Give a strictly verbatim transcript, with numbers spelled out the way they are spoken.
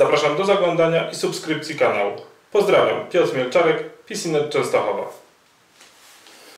Zapraszam do zaglądania i subskrypcji kanału. Pozdrawiam, Piotr Mielczarek, P C net Częstochowa.